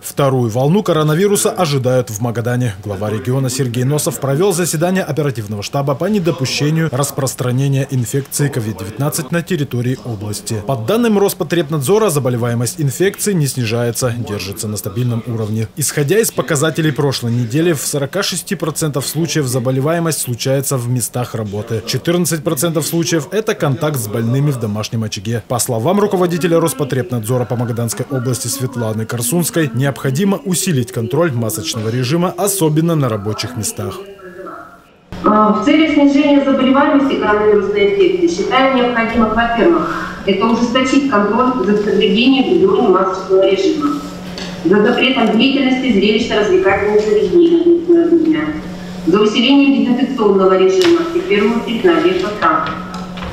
Вторую волну коронавируса ожидают в Магадане. Глава региона Сергей Носов провел заседание оперативного штаба по недопущению распространения инфекции COVID-19 на территории области. По данным Роспотребнадзора, заболеваемость инфекции не снижается, держится на стабильном уровне. Исходя из показателей прошлой недели, в 46% случаев заболеваемость случается в местах работы. 14% случаев – это контакт с больными в домашнем очаге. По словам руководителя Роспотребнадзора по Магаданской области Светланы Карсунской, необходимо усилить контроль масочного режима, особенно на рабочих местах. В цели снижения заболеваемости коронавирусной инфекции считаем необходимым, во-первых, это ужесточить контроль за соблюдением региона масочного режима, за запретом деятельности зрелищно-развлекательных заведений на дня, за усилением дезинфекционного режима и первую признание подтранства.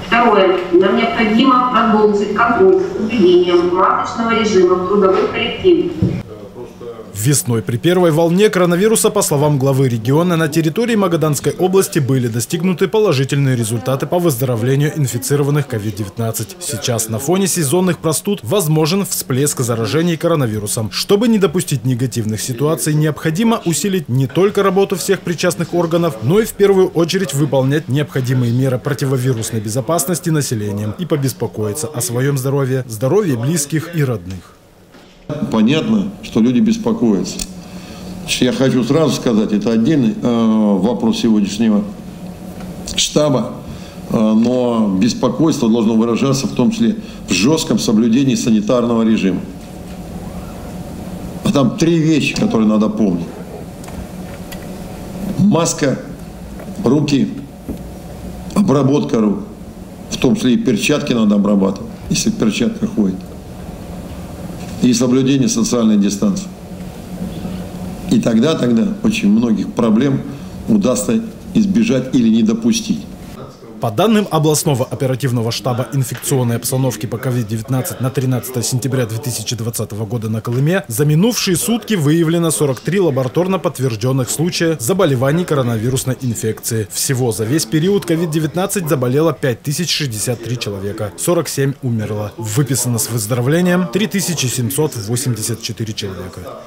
Второе. Нам необходимо продолжить контроль за соблюдением масочного режима в трудовых коллективах. Весной при первой волне коронавируса, по словам главы региона, на территории Магаданской области были достигнуты положительные результаты по выздоровлению инфицированных COVID-19. Сейчас на фоне сезонных простуд возможен всплеск заражений коронавирусом. Чтобы не допустить негативных ситуаций, необходимо усилить не только работу всех причастных органов, но и в первую очередь выполнять необходимые меры противовирусной безопасности населением и побеспокоиться о своем здоровье, здоровье близких и родных. Понятно, что люди беспокоятся. Я хочу сразу сказать, это отдельный вопрос сегодняшнего штаба, но беспокойство должно выражаться в том числе в жестком соблюдении санитарного режима. А там три вещи, которые надо помнить. Маска, руки, обработка рук, в том числе и перчатки надо обрабатывать, если в перчатках ходит. И соблюдение социальной дистанции. И тогда очень многих проблем удастся избежать или не допустить. По данным областного оперативного штаба инфекционной обстановки по COVID-19 на 13 сентября 2020 года на Колыме, за минувшие сутки выявлено 43 лабораторно подтвержденных случая заболеваний коронавирусной инфекции. Всего за весь период COVID-19 заболело 5063 человека, 47 умерло. Выписано с выздоровлением 3784 человека.